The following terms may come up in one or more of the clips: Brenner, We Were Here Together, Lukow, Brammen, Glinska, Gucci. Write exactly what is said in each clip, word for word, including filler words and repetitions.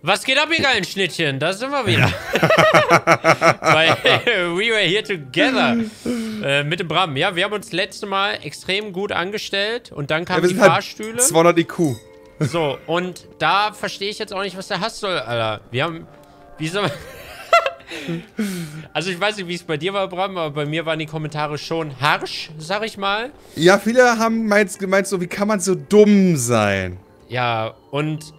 Was geht ab, ihr geilen Schnittchen? Da sind wir wieder. Ja. Bei We Were Here Together. Äh, mit dem Brammen. Ja, wir haben uns letzte Mal extrem gut angestellt. Und dann kamen ja, die Fahrstühle. Halt zweihundert I Q. So, und da verstehe ich jetzt auch nicht, was der Hass soll, Alter. Wir haben... Wie soll man... Also, ich weiß nicht, wie es bei dir war, Brammen, aber bei mir waren die Kommentare schon harsch, sag ich mal. Ja, viele haben meins gemeint, so, wie kann man so dumm sein? Ja, und...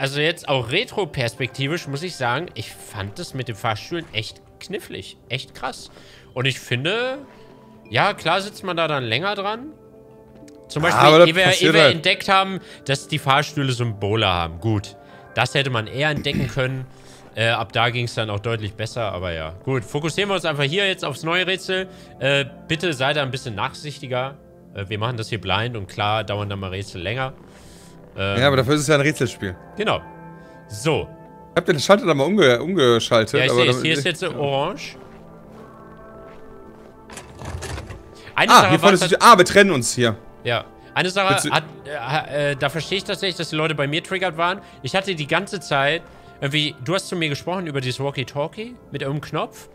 Also jetzt auch retroperspektivisch muss ich sagen, ich fand das mit den Fahrstühlen echt knifflig. Echt krass. Und ich finde, ja, klar sitzt man da dann länger dran. Zum Beispiel, ehe wir, wir entdeckt haben, dass die Fahrstühle Symbole haben. Gut, das hätte man eher entdecken können. Äh, ab da ging es dann auch deutlich besser, aber ja. Gut, fokussieren wir uns einfach hier jetzt aufs neue Rätsel. Äh, bitte seid da ein bisschen nachsichtiger. Äh, wir machen das hier blind und klar dauern dann mal Rätsel länger. Ähm, ja, aber dafür ist es ja ein Rätselspiel. Genau. So. Ich hab den Schalter da mal umge umgeschaltet. Ja, ich aber sehe, hier ist jetzt so orange. Eine ah, Sache hier vorne ist die... Ah, wir trennen uns hier. Ja. Eine Sache, Willst hat, äh, äh, da verstehe ich tatsächlich, dass die Leute bei mir triggert waren. Ich hatte die ganze Zeit, irgendwie, du hast zu mir gesprochen über dieses Walkie-Talkie mit irgendeinem Knopf.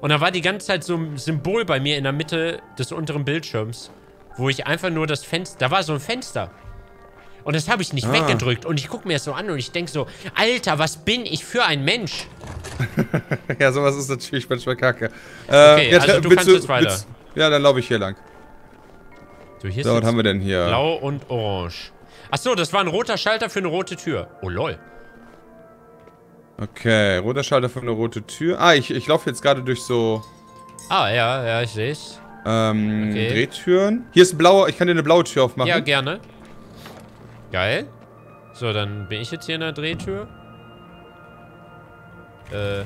Und da war die ganze Zeit so ein Symbol bei mir in der Mitte des unteren Bildschirms, wo ich einfach nur das Fenster... Da war so ein Fenster. Und das habe ich nicht ah. weggedrückt. Und ich gucke mir das so an und ich denke so, Alter, was bin ich für ein Mensch? Ja, sowas ist natürlich manchmal kacke. Äh, okay, ja, also du kannst du, jetzt weiter. Willst, ja, dann laufe ich hier lang. So, hier so, was haben wir denn hier? Blau und orange. Achso, das war ein roter Schalter für eine rote Tür. Oh, lol. Okay, roter Schalter für eine rote Tür. Ah, ich, ich laufe jetzt gerade durch so... Ah, ja, ja, ich sehe es. Ähm, okay. Drehtüren. Hier ist ein blauer, ich kann dir eine blaue Tür aufmachen. Ja, gerne. Geil. So, dann bin ich jetzt hier in der Drehtür. Äh.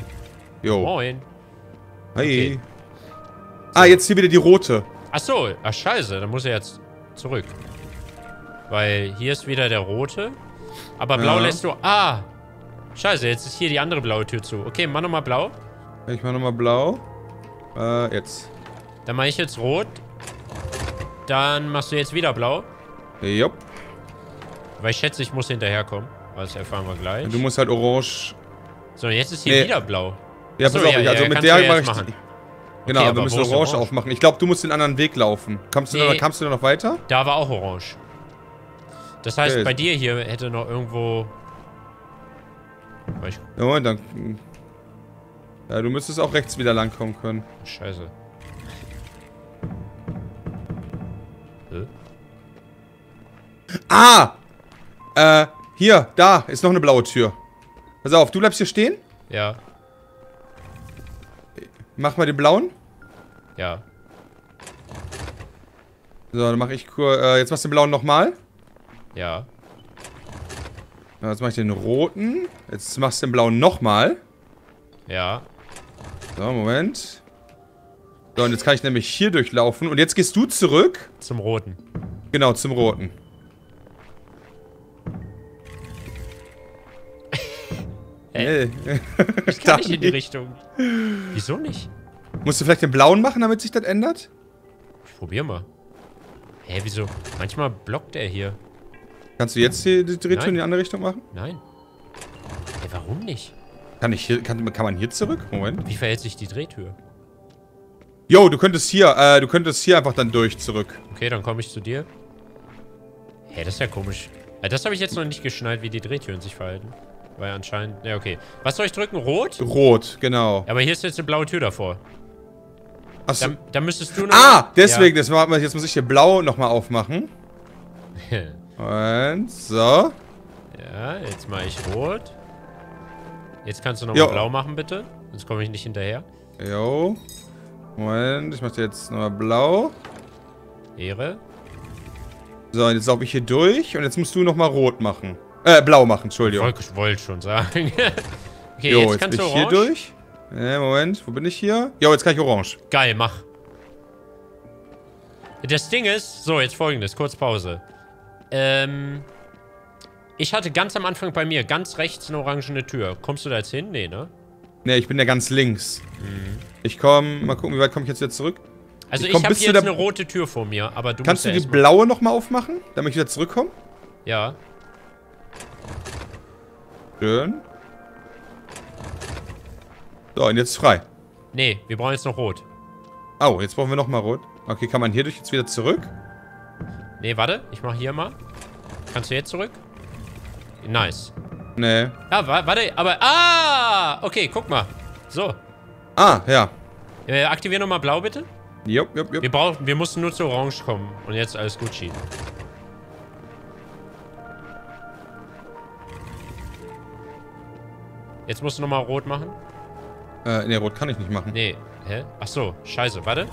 Jo. Moin. Hi. Okay. So. Ah, jetzt hier wieder die rote. Ach so. Ach, scheiße. Dann muss er jetzt zurück. Weil hier ist wieder der rote. Aber blau ja. lässt du... Ah. Scheiße, jetzt ist hier die andere blaue Tür zu. Okay, mach nochmal blau. Ich mach nochmal blau. Äh, jetzt. Dann mach ich jetzt rot. Dann machst du jetzt wieder blau. Jupp. Weil ich schätze, ich muss hinterherkommen. Das erfahren wir gleich. Du musst halt orange... So, jetzt ist hier nee. wieder blau. Ja, Achso, pass auf, ja, ich, also ja, mit der mache ich... Machen. Genau, okay, wir müssen orange, orange aufmachen. Ich glaube, du musst den anderen Weg laufen. Kamst du, nee. da, kamst du da noch weiter? Da war auch orange. Das heißt, okay. bei dir hier hätte noch irgendwo... Ja, und dann... Ja, du müsstest auch rechts wieder langkommen können. Scheiße. Hä? Ah! Äh, hier, da ist noch eine blaue Tür. Pass auf, du bleibst hier stehen? Ja. Mach mal den blauen. Ja. So, dann mach ich kurz. Äh, jetzt machst du den blauen nochmal. Ja. Ja. Jetzt mach ich den roten. Jetzt machst du den blauen nochmal. Ja. So, Moment. So, und jetzt kann ich nämlich hier durchlaufen. Und jetzt gehst du zurück. Zum roten. Genau, zum roten. Hey. Ich kann nicht in die Richtung. Wieso nicht? Musst du vielleicht den blauen machen, damit sich das ändert? Ich probier mal. Hä, hey, wieso? Manchmal blockt er hier. Kannst du jetzt die Drehtür in die andere Richtung machen? Nein. Hey, warum nicht? Kann ich hier, kann, kann man hier zurück? Moment. Wie verhält sich die Drehtür? Jo, du könntest hier, äh, du könntest hier einfach dann durch zurück. Okay, dann komme ich zu dir. Hä, hey, das ist ja komisch. Das habe ich jetzt noch nicht geschnallt, wie die Drehtüren sich verhalten. Weil anscheinend... Ja, okay. Was soll ich drücken? Rot? Rot, genau. Aber hier ist jetzt eine blaue Tür davor. Achso. Da, da müsstest du noch... Ah, deswegen. Ja. Das war, jetzt muss ich hier blau nochmal aufmachen. Und so. Ja, jetzt mache ich rot. Jetzt kannst du nochmal blau machen, bitte. Sonst komme ich nicht hinterher. Jo. Moment, ich mache jetzt nochmal blau. Ehre. So, jetzt laufe ich hier durch. Und jetzt musst du nochmal rot machen. Äh, blau machen, Entschuldigung. Ich wollte schon sagen. Okay, jo, jetzt, jetzt kannst du orange. Hier durch. Äh, Moment, wo bin ich hier? Jo, jetzt kann ich orange. Geil, mach. Das Ding ist, so, jetzt folgendes, kurz Pause. Ähm, ich hatte ganz am Anfang bei mir ganz rechts eine orangene Tür. Kommst du da jetzt hin? Nee, ne? Nee, ich bin ja ganz links. Mhm. Ich komm, mal gucken, wie weit komme ich jetzt wieder zurück? Also ich, ich habe jetzt eine rote Tür vor mir, aber du Kannst musst du ja die blaue nochmal aufmachen, damit ich wieder zurückkomme? Ja. Schön. So, und jetzt ist frei. Nee, wir brauchen jetzt noch rot. Oh, jetzt brauchen wir nochmal rot. Okay, kann man hierdurch jetzt wieder zurück? Nee, warte. Ich mach hier mal. Kannst du jetzt zurück? Nice. Nee. Ja, wa warte, aber... Ah! Okay, guck mal. So. Ah, ja. Äh, aktivier nochmal blau, bitte. Jupp, jupp, jupp. Wir brauchen... Wir mussten nur zu orange kommen. Und jetzt alles Gucci. Jetzt musst du nochmal rot machen. Äh, nee, rot kann ich nicht machen. Nee. Hä? Ach so, scheiße. Warte.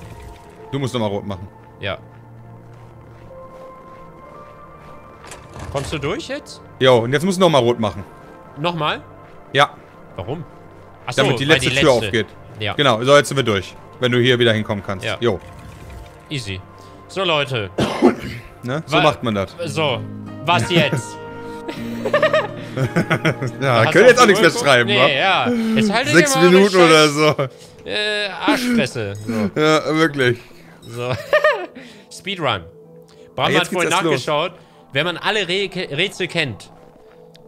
Du musst nochmal rot machen. Ja. Kommst du durch jetzt? Jo, und jetzt musst du nochmal rot machen. Nochmal? Ja. Warum? Ach so, damit die letzte, die letzte Tür aufgeht. Ja. Genau, so jetzt sind wir durch. Wenn du hier wieder hinkommen kannst. Ja. Jo. Easy. So, Leute. Ne? So Wa macht man das. So. Was jetzt? Ja, können jetzt auch nichts mehr schreiben, ne? Nee, ja. Jetzt halt Sechs Minuten oder so. Äh, Arschpresse. So. Ja, wirklich. So. Speedrun. Bram hat vorhin nachgeschaut. Los. Wenn man alle Re Rätsel kennt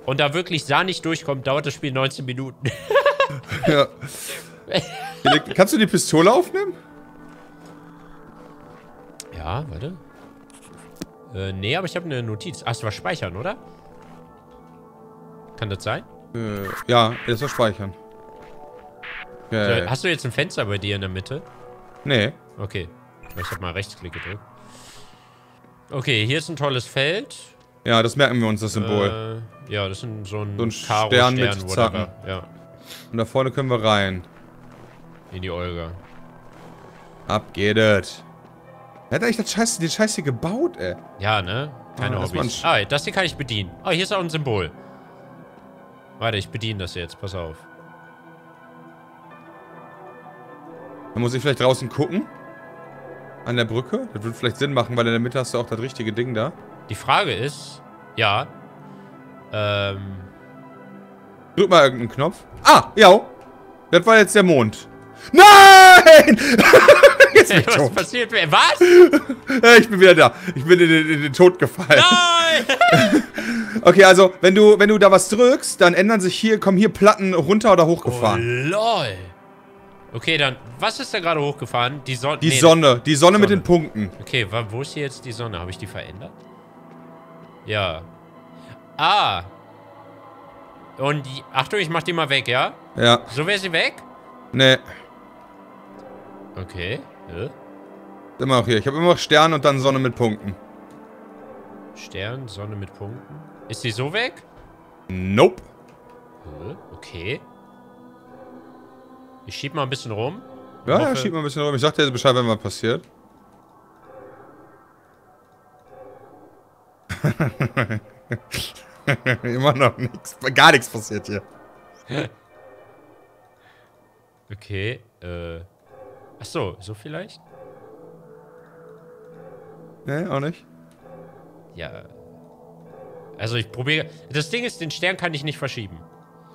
und da wirklich Sa nicht durchkommt, dauert das Spiel neunzehn Minuten. Ja. Kannst du die Pistole aufnehmen? Ja, warte. Äh, nee, aber ich habe eine Notiz. Ach, das war Speichern, oder? Kann das sein? Äh, ja, das war Speichern. Okay. So, hast du jetzt ein Fenster bei dir in der Mitte? Nee. Okay. Ich habe mal Rechtsklick gedrückt. Okay, hier ist ein tolles Feld. Ja, das merken wir uns, das Symbol. Äh, ja, das ist ein, so ein, so ein Karo Stern, Stern mit Zacken. Ja. Und da vorne können wir rein. In die Olga. Ab geht es. Wer hat eigentlich das Scheiß, den Scheiß hier gebaut, ey? Ja, ne? Keine oh, Hobbys. Ah, das hier kann ich bedienen. Ah, oh, hier ist auch ein Symbol. Warte, ich bediene das jetzt. Pass auf. Dann muss ich vielleicht draußen gucken. An der Brücke? Das würde vielleicht Sinn machen, weil in der Mitte hast du auch das richtige Ding da. Die Frage ist... Ja. Ähm... Drück mal irgendeinen Knopf. Ah, ja. Das war jetzt der Mond. Nein! Jetzt bin ich tot. Was passiert? Was? Ich bin wieder da. Ich bin in den, in den Tod gefallen. Nein! Okay, also, wenn du, wenn du da was drückst, dann ändern sich hier, kommen hier Platten runter oder hochgefahren. Oh, lol. Okay, dann, was ist da gerade hochgefahren? Die, Son die nee, Sonne. Die Sonne, Sonne mit den Punkten. Okay, wo ist hier jetzt die Sonne? Habe ich die verändert? Ja. Ah. Und, die, Achtung, ich mach die mal weg, ja? Ja. So wäre sie weg? Nee. Okay. Äh? Immer noch hier. Ich habe immer noch Stern und dann Sonne mit Punkten. Stern, Sonne mit Punkten. Ist die so weg? Nope. Äh, okay. Ich schieb mal ein bisschen rum. Ja, ja, schieb mal ein bisschen rum. Ich sag dir Bescheid, wenn was passiert. Immer noch nichts. Gar nichts passiert hier. Okay, äh. Ach so, so vielleicht? Nee, auch nicht. Ja. Also ich probiere. Das Ding ist, den Stern kann ich nicht verschieben.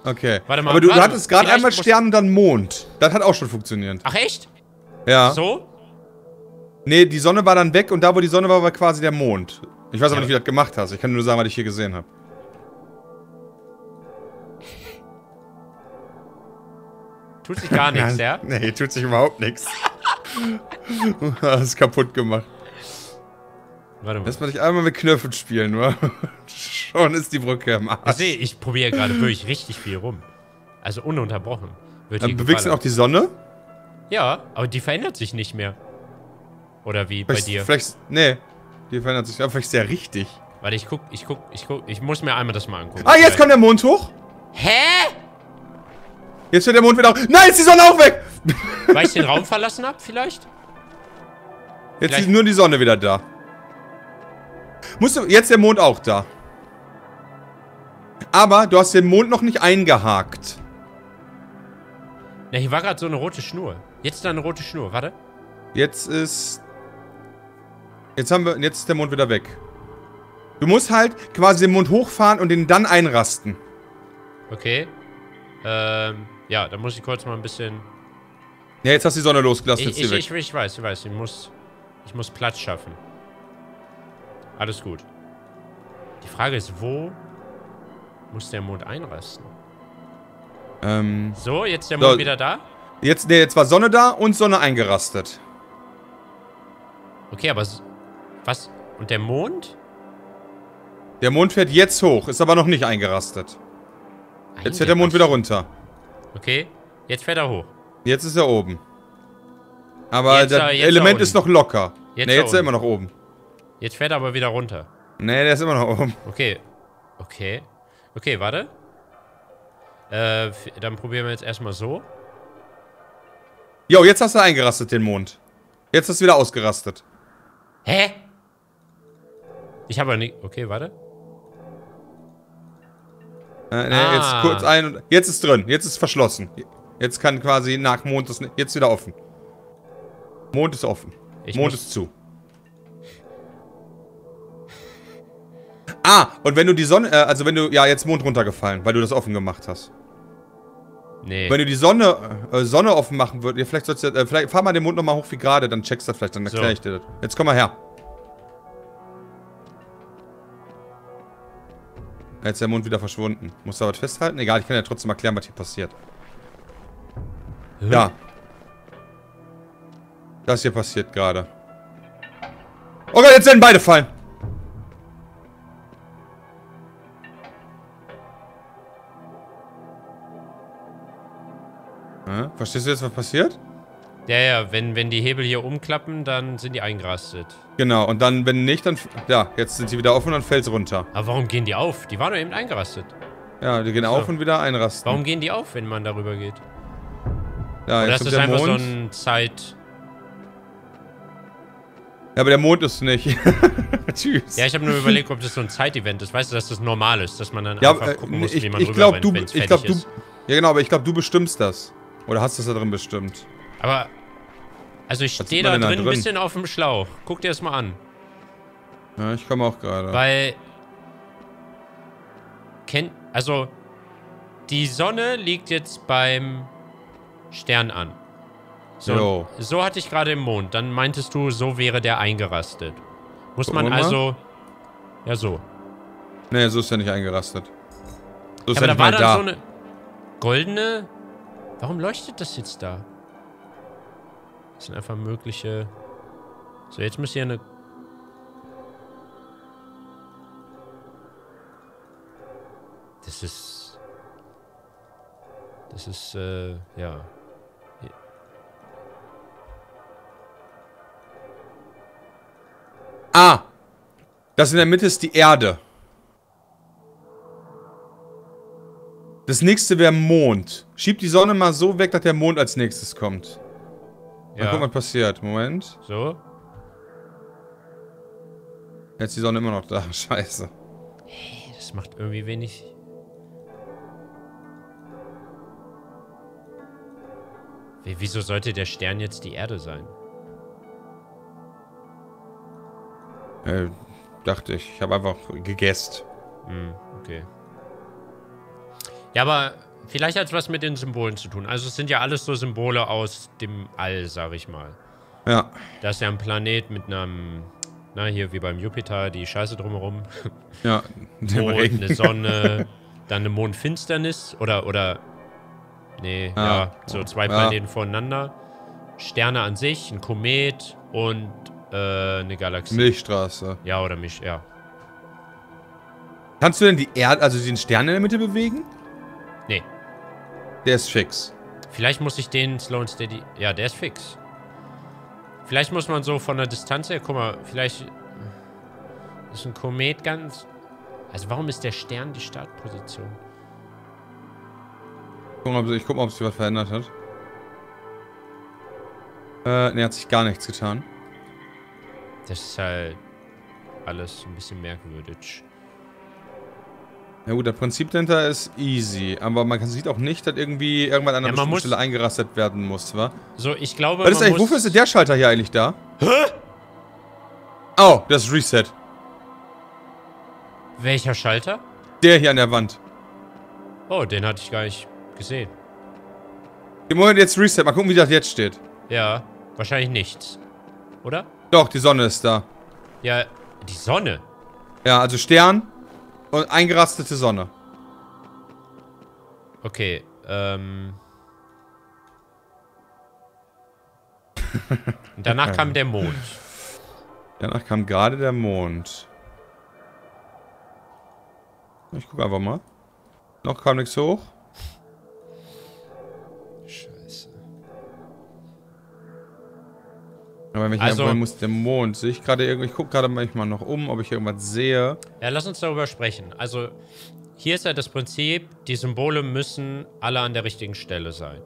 Okay. Warte mal. Aber du, warte, du hattest gerade einmal Stern und dann Mond. Das hat auch schon funktioniert. Ach echt? Ja. So? Nee, die Sonne war dann weg und da, wo die Sonne war, war quasi der Mond. Ich weiß aber ja. nicht, wie du das gemacht hast. Ich kann nur sagen, was ich hier gesehen habe. Tut sich gar nichts, ja? Nee, tut sich überhaupt nichts. Das ist kaputt gemacht. Warte mal. Lass mal dich einmal mit Knöpfen spielen, oder? Schon ist die Brücke im Arsch. Ich sehe, ich probiere gerade wirklich richtig viel rum. Also ununterbrochen. Dann bewegst du auch die Sonne? Ja, aber die verändert sich nicht mehr. Oder wie vielleicht, bei dir? Vielleicht, nee, die verändert sich. Aber vielleicht ist der richtig. Warte, ich guck, ich guck, ich guck. Ich muss mir einmal das mal angucken. Ah, jetzt kommt der Mond hoch? Hä? Jetzt wird der Mond wieder auf. Nein, jetzt ist die Sonne auch weg! Weil ich den Raum verlassen hab, vielleicht? Jetzt vielleicht. Ist nur die Sonne wieder da. Musst du, jetzt der Mond auch da. Aber du hast den Mond noch nicht eingehakt. Na, hier war gerade so eine rote Schnur. Jetzt ist da eine rote Schnur, warte. Jetzt ist... Jetzt haben wir... Jetzt ist der Mond wieder weg. Du musst halt quasi den Mond hochfahren und den dann einrasten. Okay. Ähm... Ja, da muss ich kurz mal ein bisschen... Ja, jetzt hast du die Sonne losgelassen. Ich, ich, ich, ich weiß, ich weiß. Ich muss... Ich muss Platz schaffen. Alles gut. Die Frage ist, wo muss der Mond einrasten? Ähm, so, jetzt ist der Mond so, wieder da. Jetzt, nee, jetzt war Sonne da und Sonne eingerastet. Okay, aber was? Und der Mond? Der Mond fährt jetzt hoch, ist aber noch nicht eingerastet. Eingerastet. Jetzt fährt der Mond wieder runter. Okay, jetzt fährt er hoch. Jetzt ist er oben. Aber das Element ist noch locker. Jetzt nee, jetzt ist er immer noch oben. Jetzt fährt er aber wieder runter. Nee, der ist immer noch oben. Okay. Okay. Okay, warte. Äh, dann probieren wir jetzt erstmal so. Jo, jetzt hast du eingerastet, den Mond. Jetzt ist wieder ausgerastet. Hä? Ich habe ja nicht... Okay, warte. Äh, nee, ah. Jetzt kurz ein und... Jetzt ist drin. Jetzt ist verschlossen. Jetzt kann quasi nach Mond... Das, jetzt wieder offen. Mond ist offen. Ich Mond ist zu. Ah, und wenn du die Sonne, äh, also wenn du, ja, jetzt Mond runtergefallen, weil du das offen gemacht hast. Nee. Wenn du die Sonne, äh, Sonne offen machen würdest, ja, vielleicht sollst du, äh, vielleicht fahr mal den Mond nochmal hoch wie gerade, dann checkst du das vielleicht, dann erkläre so. Ich dir das. Jetzt komm mal her. Jetzt ist der Mond wieder verschwunden. Musst du aber festhalten? Egal, ich kann ja trotzdem erklären, was hier passiert. Hm. Ja. Das hier passiert gerade. Oh Gott, jetzt werden beide fallen. Verstehst du jetzt, was passiert? Ja, ja, wenn, wenn die Hebel hier umklappen, dann sind die eingerastet. Genau, und dann, wenn nicht, dann... Ja, jetzt sind sie wieder offen und dann fällt es runter. Aber warum gehen die auf? Die waren doch eben eingerastet. Ja, die gehen so. Auf und wieder einrasten. Warum gehen die auf, wenn man darüber geht? Ja, jetzt das ist der einfach Mond. So ein Zeit... Ja, aber der Mond ist nicht. Tschüss. Ja, ich habe nur überlegt, ob das so ein Zeitevent ist. Weißt du, dass das normal ist, dass man dann ja, einfach äh, gucken muss, ich, wie man ich rüber, wenn es fertig ist. Ja, genau, aber ich glaube, du bestimmst das. Oder hast du es da drin bestimmt? Aber, also ich stehe da drin ein bisschen auf dem Schlauch. Guck dir das mal an. Ja, ich komme auch gerade. Weil, kennt, also, die Sonne liegt jetzt beim Stern an. So, jo. So hatte ich gerade im Mond. Dann meintest du, so wäre der eingerastet. Muss Guck man also, ja so. Nee, so ist er nicht eingerastet. So ist ja, er aber nicht da war dann da. So eine goldene... Warum leuchtet das jetzt da? Das sind einfach mögliche... So, jetzt müsst ihr eine... Das ist... Das ist, äh, ja... Ah! Das in der Mitte ist die Erde. Das nächste wäre Mond. Schieb die Sonne mal so weg, dass der Mond als nächstes kommt. Ja. Mal gucken, was passiert. Moment. So. Jetzt ist die Sonne immer noch da. Scheiße. Hey, das macht irgendwie wenig... Wie, wieso sollte der Stern jetzt die Erde sein? Äh, dachte ich. Ich habe einfach gegessen. Hm, okay. Ja, aber vielleicht hat es was mit den Symbolen zu tun. Also es sind ja alles so Symbole aus dem All, sag ich mal. Ja. Da ist ja ein Planet mit einem, na hier wie beim Jupiter, die Scheiße drumherum. Ja. Mond, Regen. Eine Sonne, dann eine Mondfinsternis oder, oder, nee, ah, ja, so zwei Planeten ja. voneinander. Sterne an sich, ein Komet und äh, eine Galaxie. Milchstraße. Ja, oder mich, ja. Kannst du denn die Erde, also den Stern in der Mitte bewegen? Nee. Der ist fix. Vielleicht muss ich den Slow and Steady... Ja, der ist fix. Vielleicht muss man so von der Distanz her... Guck mal, vielleicht... Ist ein Komet ganz... Also warum ist der Stern die Startposition? Ich guck mal, ob sich was verändert hat. Äh, ne, hat sich gar nichts getan. Das ist halt... Alles ein bisschen merkwürdig. Ja gut, das Prinzip dahinter ist easy, aber man sieht auch nicht, dass irgendwie irgendwann an einer ja, bestimmten Stelle eingerastet werden muss, wa? So, ich glaube, das ist eigentlich, wofür ist der Schalter hier eigentlich da? Hä? Oh, das ist Reset. Welcher Schalter? Der hier an der Wand. Oh, den hatte ich gar nicht gesehen. Im Moment jetzt Reset, mal gucken, wie das jetzt steht. Ja, wahrscheinlich nichts. Oder? Doch, die Sonne ist da. Ja, die Sonne? Ja, also Stern... Und eingerastete Sonne. Okay, ähm... Und danach kam der Mond. Danach kam gerade der Mond. Ich guck einfach mal. Noch kam nichts hoch. Scheiße. Aber wenn ich also, einfach muss der Mond. Sehe ich gerade irgendwie. Ich guck gerade manchmal noch um, ob ich irgendwas sehe. Ja, lass uns darüber sprechen. Also hier ist ja das Prinzip, die Symbole müssen alle an der richtigen Stelle sein.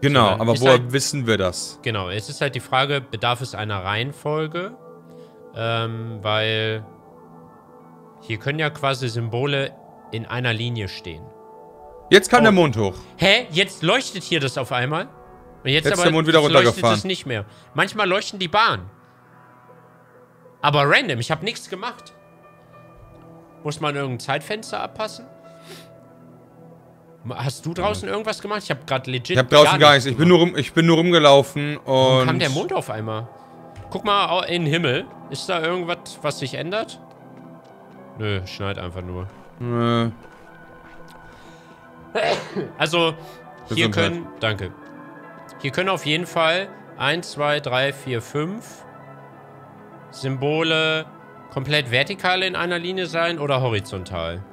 Genau, so, aber woher halt, wissen wir das? Genau, es ist halt die Frage, bedarf es einer Reihenfolge? Ähm, weil hier können ja quasi Symbole in einer Linie stehen. Jetzt kam oh. der Mond hoch. Hä? Jetzt leuchtet hier das auf einmal? Und jetzt jetzt aber, ist der Mond wieder runtergefahren. Leuchtet es nicht mehr. Manchmal leuchten die Bahnen. Aber random, ich habe nichts gemacht. Muss man irgendein Zeitfenster abpassen? Hast du draußen irgendwas gemacht? Ich habe gerade legit. Ich habe draußen gar nichts. Ich bin nur rum, ich bin nur rumgelaufen und. Warum kam der Mond auf einmal? Guck mal in den Himmel. Ist da irgendwas, was sich ändert? Nö, schneit einfach nur. Nö. Also, hier können. Danke. Hier können auf jeden Fall eins, zwei, drei, vier, fünf Symbole komplett vertikal in einer Linie sein oder horizontal.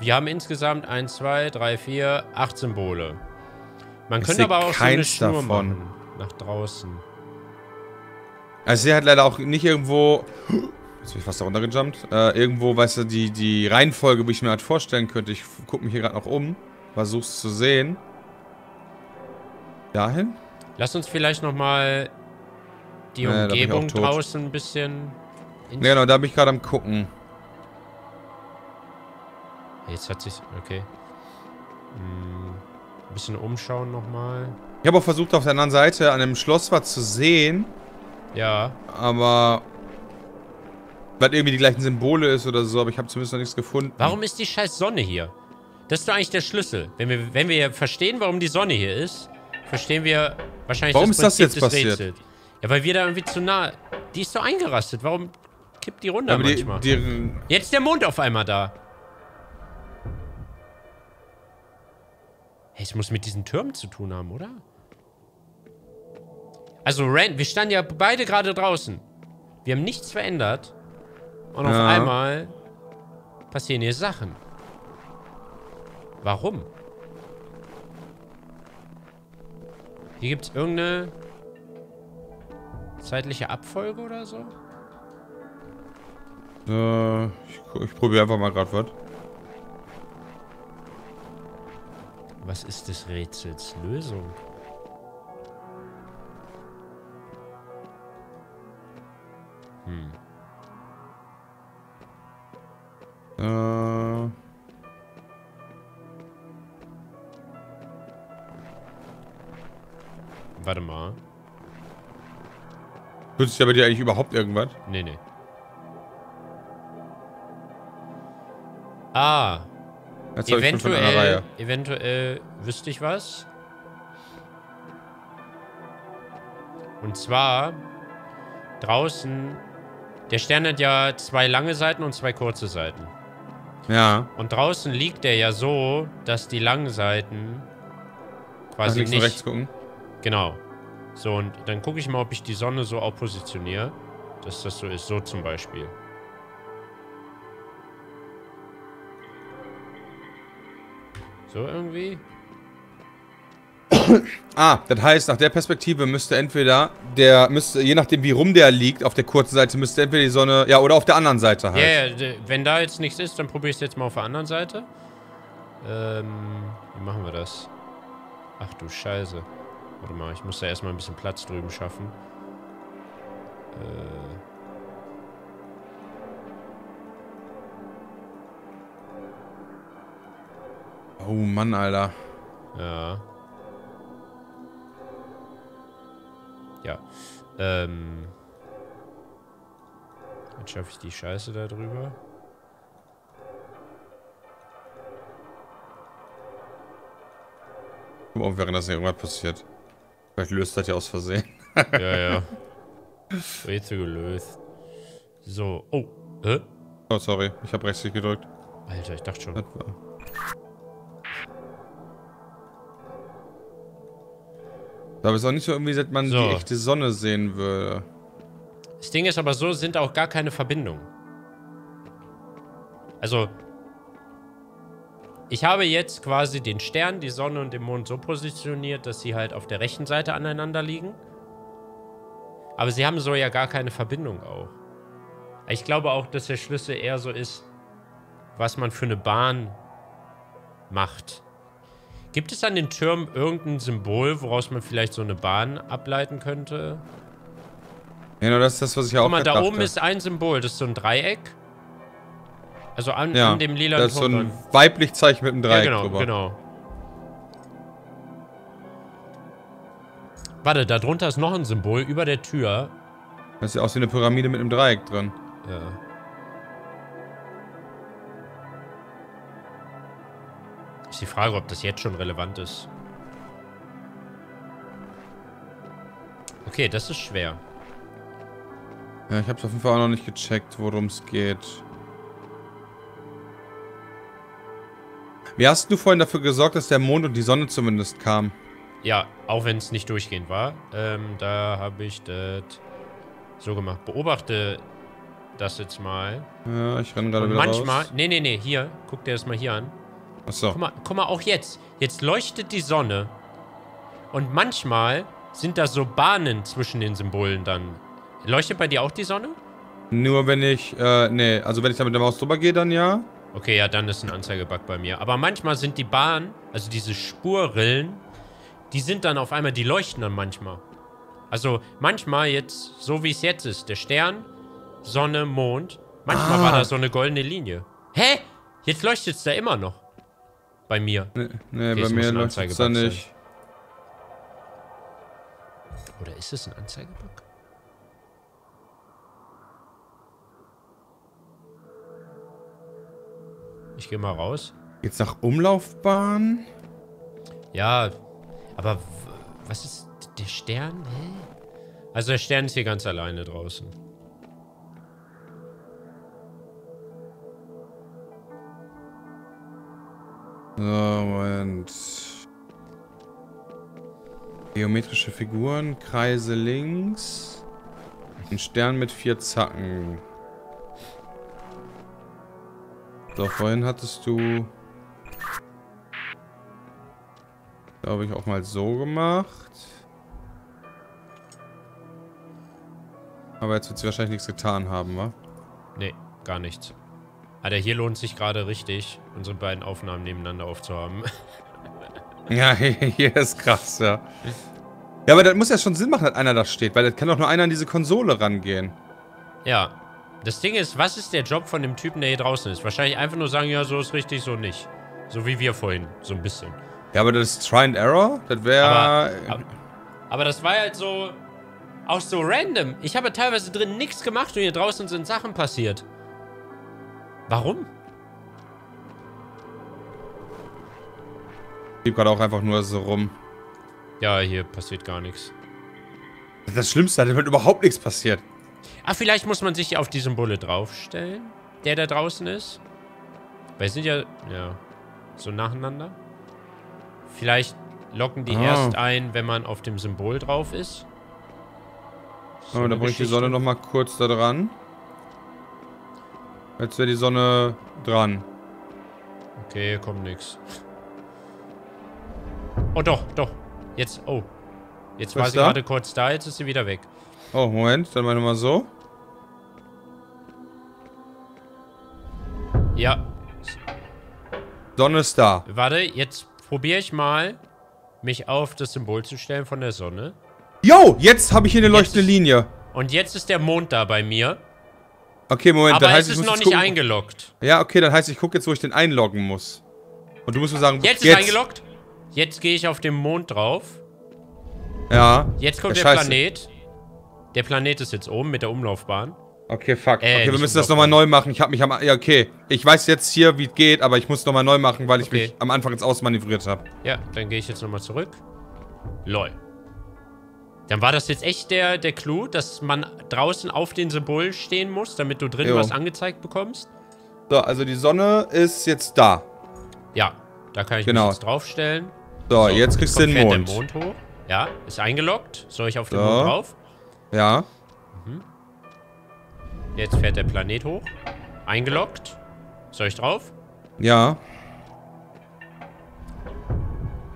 Wir haben insgesamt eins, zwei, drei, vier, acht Symbole. Man könnte aber auch so eine Schnur machen. Nach draußen. Also sie hat leider auch nicht irgendwo... Jetzt bin ich fast da runtergejumpt. Äh, irgendwo, weißt du, die, die Reihenfolge, wie ich mir halt vorstellen könnte. Ich gucke mich hier gerade noch um. Versuch's zu sehen. Dahin? Lass uns vielleicht nochmal die naja, Umgebung draußen ein bisschen... Ja, genau, da bin ich gerade am gucken. Jetzt hat sich... Okay. Hm, ein bisschen umschauen nochmal. Ich habe auch versucht, auf der anderen Seite an dem Schloss was zu sehen. Ja. Aber... Weil irgendwie die gleichen Symbole ist oder so, aber ich habe zumindest noch nichts gefunden. Warum ist die scheiß Sonne hier? Das ist doch eigentlich der Schlüssel. Wenn wir, wenn wir verstehen, warum die Sonne hier ist, verstehen wir wahrscheinlich das Prinzip des Rätsels. Warum ist das jetzt passiert? Ja, weil wir da irgendwie zu nah... Die ist doch eingerastet. Warum kippt die runter aber manchmal? Die, die, jetzt der Mond auf einmal da. Hey, es muss mit diesen Türmen zu tun haben, oder? Also, Rand, wir standen ja beide gerade draußen. Wir haben nichts verändert. Und ja. auf einmal passieren hier Sachen. Warum? Hier gibt es irgendeine zeitliche Abfolge oder so? Äh, ich, ich probiere einfach mal gerade was. Was ist des Rätsels Lösung? Hm. Äh. Warte mal. Nützt ja bei dir eigentlich überhaupt irgendwas? Nee, nee. Ah. Jetzt eventuell, ich einer Reihe. eventuell wüsste ich was. Und zwar draußen, der Stern hat ja zwei lange Seiten und zwei kurze Seiten. Ja. Und draußen liegt der ja so, dass die langen Seiten quasi nicht... Nach rechts gucken? Genau. So, und dann gucke ich mal, ob ich die Sonne so auch positioniere, dass das so ist. So zum Beispiel. So irgendwie. Ah, das heißt, nach der Perspektive müsste entweder der, müsste, je nachdem wie rum der liegt, auf der kurzen Seite müsste entweder die Sonne, ja, oder auf der anderen Seite halt. Ja, ja, wenn da jetzt nichts ist, dann probiere ich es jetzt mal auf der anderen Seite. Ähm, wie machen wir das? Ach du Scheiße. Warte mal, ich muss da erstmal ein bisschen Platz drüben schaffen. Äh... Oh Mann, Alter. Ja. Ja. Ähm. Jetzt schaffe ich die Scheiße da drüber. Guck mal, während das irgendwas passiert. Vielleicht löst das ja aus Versehen. Ja, ja. Rätsel gelöst. So. Oh. Hä? Oh, sorry. Ich habe rechtsklick gedrückt. Alter, ich dachte schon. Das war... Aber es ist auch nicht so irgendwie, dass man so die echte Sonne sehen würde. Das Ding ist aber, so sind auch gar keine Verbindungen. Also, ich habe jetzt quasi den Stern, die Sonne und den Mond so positioniert, dass sie halt auf der rechten Seite aneinander liegen. Aber sie haben so ja gar keine Verbindung auch. Ich glaube auch, dass der Schlüssel eher so ist, was man für eine Bahn macht. Gibt es an den Türmen irgendein Symbol, woraus man vielleicht so eine Bahn ableiten könnte? Genau, das ist das, was ich ja auch gedacht habe. Guck mal, da oben ist ein Symbol, das ist so ein Dreieck. Also an, ja, an dem lila Turm. Das ist so ein weiblich Zeichen mit einem Dreieck drüber. Ja, genau, genau. Warte, da drunter ist noch ein Symbol, über der Tür. Das sieht aus wie eine Pyramide mit einem Dreieck drin. Ja. Ist die Frage, ob das jetzt schon relevant ist. Okay, das ist schwer. Ja, ich hab's auf jeden Fall auch noch nicht gecheckt, worum es geht. Wie hast du vorhin dafür gesorgt, dass der Mond und die Sonne zumindest kamen? Ja, auch wenn es nicht durchgehend war. Ähm, da habe ich das so gemacht. Beobachte das jetzt mal. Ja, ich renn gerade wieder raus. Manchmal, nee, nee, nee, hier. Guck dir das mal hier an. Achso. Guck mal, guck mal, auch jetzt. Jetzt leuchtet die Sonne. Und manchmal sind da so Bahnen zwischen den Symbolen dann. Leuchtet bei dir auch die Sonne? Nur wenn ich, äh, nee. Also wenn ich da mit der Maus drüber gehe, dann ja. Okay, ja, dann ist ein Anzeigebug bei mir. Aber manchmal sind die Bahnen, also diese Spurrillen, die sind dann auf einmal, die leuchten dann manchmal. Also manchmal jetzt, so wie es jetzt ist, der Stern, Sonne, Mond. Manchmal ah. war da so eine goldene Linie. Hä? Jetzt leuchtet es da immer noch. Bei mir. Nee, nee, okay, bei mir leuchtet es da nicht. Oder ist es ein Anzeigebug? Ich gehe mal raus. Geht's nach Umlaufbahn? Ja, aber was ist der Stern? Hä? Also der Stern ist hier ganz alleine draußen. So, Moment. Geometrische Figuren, Kreise links. Ein Stern mit vier Zacken. So, vorhin hattest du, glaube ich, auch mal so gemacht. Aber jetzt wird sie wahrscheinlich nichts getan haben, wa? Nee, gar nichts. Alter, hier lohnt sich gerade richtig, unsere beiden Aufnahmen nebeneinander aufzuhaben. Ja, hier ist krass, ja. Ja, aber das muss ja schon Sinn machen, dass einer da steht, weil das kann doch nur einer an diese Konsole rangehen. Ja. Das Ding ist, was ist der Job von dem Typen, der hier draußen ist? Wahrscheinlich einfach nur sagen, ja, so ist richtig, so nicht. So wie wir vorhin, so ein bisschen. Ja, aber das ist Try and Error, das wäre... Aber, aber, aber das war halt so... Auch so random. Ich habe teilweise drin nichts gemacht und hier draußen sind Sachen passiert. Warum? Ich lieb gerade auch einfach nur so rum. Ja, hier passiert gar nichts. Das ist das Schlimmste, da wird überhaupt nichts passiert. Ah, vielleicht muss man sich auf die Symbole draufstellen, der da draußen ist. Weil es sind ja, ja, so nacheinander. Vielleicht locken die ah. erst ein, wenn man auf dem Symbol drauf ist. So, aber da bringe ich die Sonne nochmal kurz da dran. Jetzt wäre die Sonne dran. Okay, kommt nix. Oh, doch, doch. Jetzt, oh. Jetzt war sie gerade kurz da, jetzt ist sie wieder weg. Oh, Moment, dann machen wir mal so. Ja. Sonne ist da. Warte, jetzt probiere ich mal, mich auf das Symbol zu stellen von der Sonne. Jo, jetzt habe ich hier eine leuchtende Linie. Und jetzt ist der Mond da bei mir. Okay, Moment, aber dann heißt es, ist noch nicht eingeloggt. Ja, okay, dann heißt, ich gucke jetzt, wo ich den einloggen muss. Und du musst mir sagen, jetzt ist eingeloggt. Jetzt gehe ich auf den Mond drauf. Ja. Jetzt kommt der Planet. Der Planet ist jetzt oben mit der Umlaufbahn. Okay, fuck. Äh, okay, wir müssen das nochmal neu machen. Ich hab mich am... Ja, okay. Ich weiß jetzt hier, wie es geht, aber ich muss nochmal neu machen, weil ich okay. mich am Anfang ins Aus manövriert habe. Ja, dann gehe ich jetzt nochmal zurück. Lol. Dann war das jetzt echt der, der Clou, dass man draußen auf den Symbol stehen muss, damit du drin jo. was angezeigt bekommst? So, also die Sonne ist jetzt da. Ja, da kann ich genau. mich jetzt draufstellen. So, so jetzt kriegst du den Mond. Der Mond hoch. Ja, ist eingeloggt. Soll ich auf den so. Mond drauf? Ja. Mhm. Jetzt fährt der Planet hoch. Eingeloggt. Soll ich drauf? Ja.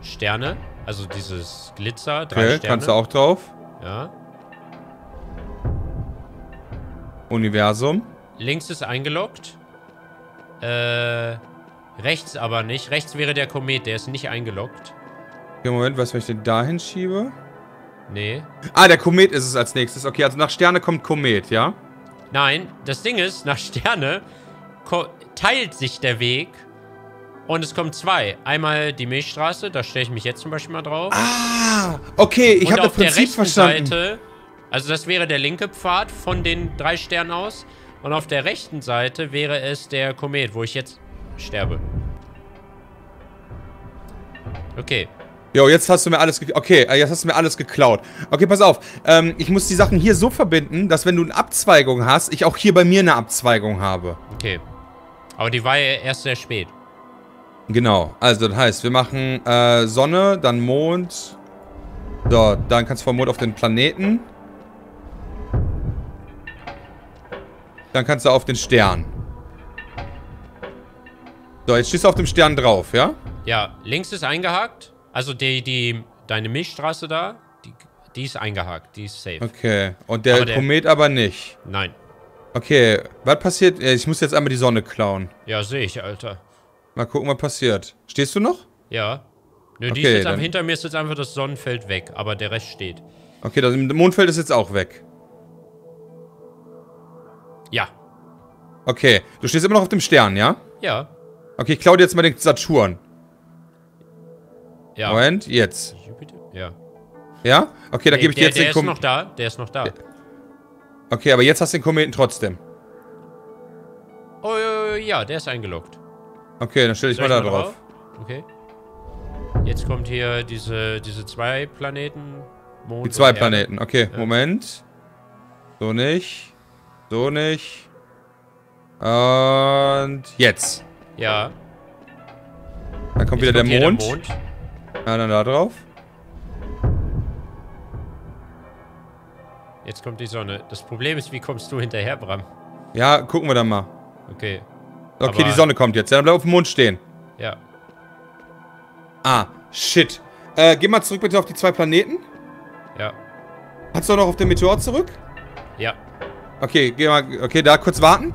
Sterne. Also dieses Glitzer. Drei okay, Sterne. Kannst du auch drauf. Ja. Universum. Links ist eingeloggt. Äh, rechts aber nicht. Rechts wäre der Komet, der ist nicht eingeloggt. Okay, Moment, was, wenn ich den da hinschiebe? Nee. Ah, der Komet ist es als nächstes. Okay, also nach Sterne kommt Komet, ja? Nein, das Ding ist, nach Sterne teilt sich der Weg und es kommen zwei. Einmal die Milchstraße, da stelle ich mich jetzt zum Beispiel mal drauf. Ah, okay, ich habe das Prinzip verstanden. Seite, also das wäre der linke Pfad von den drei Sternen aus. Und auf der rechten Seite wäre es der Komet, wo ich jetzt sterbe. Okay. Jo, jetzt hast du mir alles geklaut. Okay, jetzt hast du mir alles geklaut. Okay, pass auf. Ähm, ich muss die Sachen hier so verbinden, dass wenn du eine Abzweigung hast, ich auch hier bei mir eine Abzweigung habe. Okay. Aber die war ja erst sehr spät. Genau. Also das heißt, wir machen äh, Sonne, dann Mond. So, dann kannst du vom Mond auf den Planeten. Dann kannst du auf den Stern. So, jetzt stehst du auf dem Stern drauf, ja? Ja, links ist eingehakt. Also die, die, deine Milchstraße da, die, die ist eingehakt, die ist safe. Okay, und der, aber der Komet aber nicht? Nein. Okay, was passiert? Ich muss jetzt einmal die Sonne klauen. Ja, sehe ich, Alter. Mal gucken, was passiert. Stehst du noch? Ja. Nö, die okay, ist jetzt einfach, hinter mir ist jetzt einfach das Sonnenfeld weg, aber der Rest steht. Okay, das Mondfeld ist jetzt auch weg. Ja. Okay, du stehst immer noch auf dem Stern, ja? Ja. Okay, ich klaue dir jetzt mal den Saturn. Ja. Moment, jetzt. Jupiter? Ja. Ja? Okay, dann gebe ich dir jetzt den Kometen. Der ist noch da, der ist noch da. Okay, aber jetzt hast du den Kometen trotzdem. Oh, ja, der ist eingeloggt. Okay, dann stelle ich mal da drauf. Okay. Jetzt kommt hier diese, diese zwei Planeten. Mond. Die zwei Planeten, okay, Moment. So nicht. So nicht. Und jetzt. Ja. Dann kommt jetzt wieder kommt der, Mond. der Mond. Ja, dann da drauf. Jetzt kommt die Sonne. Das Problem ist, wie kommst du hinterher, Bram? Ja, gucken wir dann mal. Okay. Okay, aber die Sonne kommt jetzt. Dann bleib auf dem Mond stehen. Ja. Ah, shit. Äh, geh mal zurück bitte auf die zwei Planeten. Ja. Kannst du noch auf den Meteor zurück? Ja. Okay, geh mal. Okay, da kurz warten.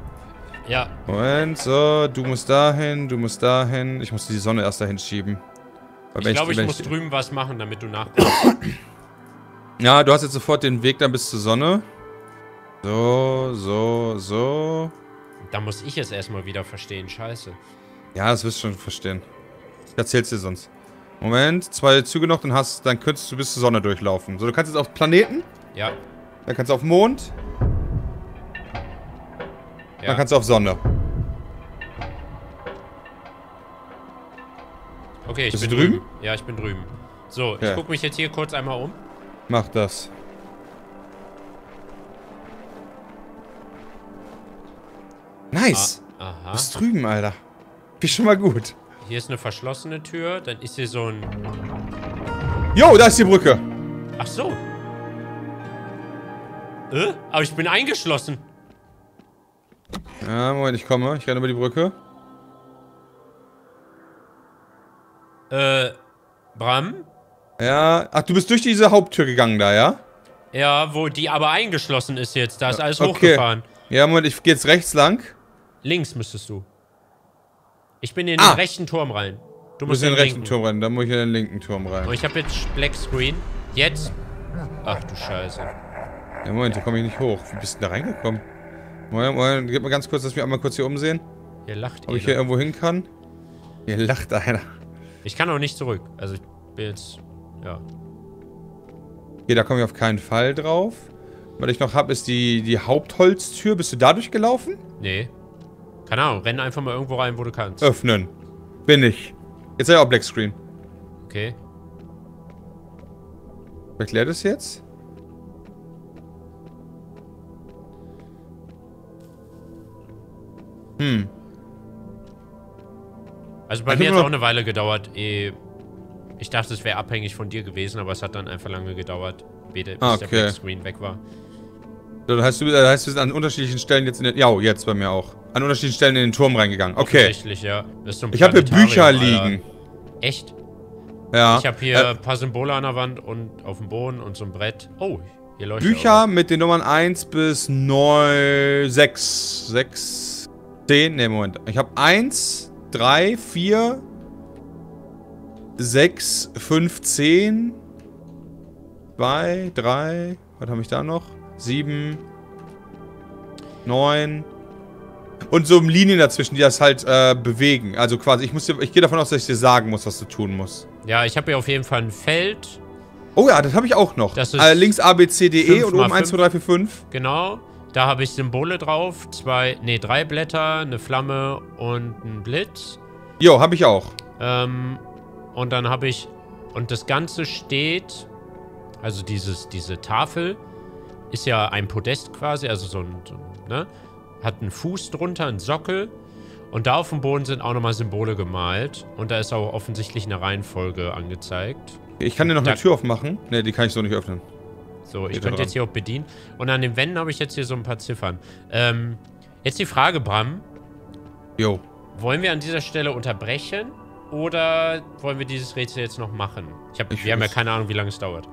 Ja. Moment, so, du musst dahin, du musst dahin. Ich muss die Sonne erst dahin schieben. Weil ich glaube, ich, ich muss ich... drüben was machen, damit du nachkommst. Ja, du hast jetzt sofort den Weg dann bis zur Sonne. So, so, so. Da muss ich es erstmal wieder verstehen, scheiße. Ja, das wirst du schon verstehen. Ich erzähl's dir sonst. Moment, zwei Züge noch, dann, hast, dann könntest du bis zur Sonne durchlaufen. So, du kannst jetzt auf Planeten. Ja. Dann kannst du auf Mond. Ja. Dann kannst du auf Sonne. Okay, ich Bist bin du drüben? drüben. Ja, ich bin drüben. So, okay. Ich gucke mich jetzt hier kurz einmal um. Mach das. Nice. Ah, aha. Du bist drüben, Alter. Bist schon mal gut. Hier ist eine verschlossene Tür. Dann ist hier so ein... Jo, da ist die Brücke. Ach so. Äh? Aber ich bin eingeschlossen. Ja, Moment, ich komme. Ich renne über die Brücke. Äh, Bram? Ja, ach, du bist durch diese Haupttür gegangen da, ja? Ja, wo die aber eingeschlossen ist jetzt. Da ist alles okay. hochgefahren. Ja, Moment, ich gehe jetzt rechts lang. Links müsstest du. Ich bin in den ah. rechten Turm rein. Du, du musst in den, den rechten linken. Turm rein, dann muss ich in den linken Turm rein. Oh, ich habe jetzt Black Screen. Jetzt. Ach du Scheiße. Ja, Moment, da komme ich nicht hoch. Wie bist du denn da reingekommen? Moment, Moment, gib mal ganz kurz, dass wir einmal kurz hier umsehen. Hier lacht Ob ich hier irgendwo hin kann? Hier lacht einer. Ich kann auch nicht zurück. Also ich bin jetzt... Ja. Hier, da komme ich auf keinen Fall drauf. Was ich noch habe, ist die, die Hauptholztür. Bist du da durchgelaufen? Nee. Keine Ahnung. Renn einfach mal irgendwo rein, wo du kannst. Öffnen. Bin ich. Jetzt habe ich auch Black Screen. Okay. Vielleicht leer das jetzt? Hm. Also bei mir hat es auch eine Weile gedauert, ehe Ich dachte, es wäre abhängig von dir gewesen, aber es hat dann einfach lange gedauert, bis okay. der Blackscreen weg war. Dann heißt, du, dann heißt, du bist an unterschiedlichen Stellen jetzt in den... Ja, jetzt bei mir auch. An unterschiedlichen Stellen in den Turm reingegangen. Okay. Tatsächlich, ja. So ich habe hier Bücher liegen. Alter. Echt? Ja. Ich habe hier äh, ein paar Symbole an der Wand und auf dem Boden und so ein Brett. Oh, hier leuchtet Bücher mit den Nummern eins bis neun... sechs, sechs, zehn... Ne, Moment. Ich habe eins, drei, vier, sechs, fünf, zehn, zwei, drei... Was habe ich da noch? sieben, neun und so Linien dazwischen, die das halt äh, bewegen. Also quasi, ich muss dir, ich gehe davon aus, dass ich dir sagen muss, was du tun musst. Ja, ich habe hier auf jeden Fall ein Feld. Oh ja, das habe ich auch noch. Das ist äh, links A B C D E und oben eins, zwei, drei, vier, fünf. Genau, da habe ich Symbole drauf. Zwei, nee, drei Blätter, eine Flamme und ein Blitz. Jo, habe ich auch. Ähm, und dann habe ich, und das Ganze steht, also dieses, diese Tafel, ist ja ein Podest quasi, also so ein, so ein, ne? Hat einen Fuß drunter, einen Sockel. Und da auf dem Boden sind auch nochmal Symbole gemalt. Und da ist auch offensichtlich eine Reihenfolge angezeigt. Ich kann dir noch da eine Tür aufmachen. Ne, die kann ich so nicht öffnen. So, ich könnte jetzt hier auch bedienen. Und an den Wänden habe ich jetzt hier so ein paar Ziffern. Ähm, jetzt die Frage, Bram. Jo. Wollen wir an dieser Stelle unterbrechen? Oder wollen wir dieses Rätsel jetzt noch machen? Ich hab, ich wir haben ja keine Ahnung, wie lange es dauert.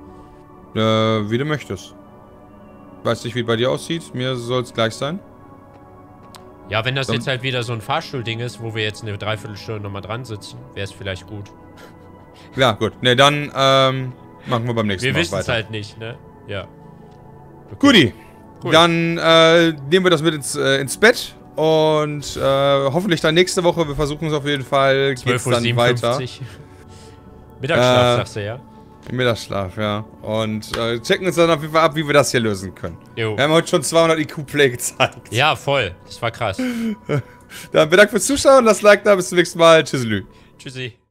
Äh, wie du möchtest. Weiß nicht, wie es bei dir aussieht. Mir soll es gleich sein. Ja, wenn das dann jetzt halt wieder so ein Fahrstuhlding ist, wo wir jetzt eine Dreiviertelstunde nochmal dran sitzen, wäre es vielleicht gut. Ja, gut. Ne, dann ähm, machen wir beim nächsten wir Mal weiter. Wir wissen es halt nicht, ne? Ja. Okay. Guti. Cool. Dann äh, nehmen wir das mit ins, äh, ins Bett und äh, hoffentlich dann nächste Woche. Wir versuchen es auf jeden Fall. Geht's dann weiter. Mittagsschlaf, äh, sagst du, ja? Mittagsschlaf, ja. Und äh, checken uns dann auf jeden Fall ab, wie wir das hier lösen können. Jo. Wir haben heute schon zweihundert I Q Play gezeigt. Ja, voll. Das war krass. Dann bedankt fürs Zuschauen, lasst ein Like da, bis zum nächsten Mal. Tschüsselü. Tschüssi.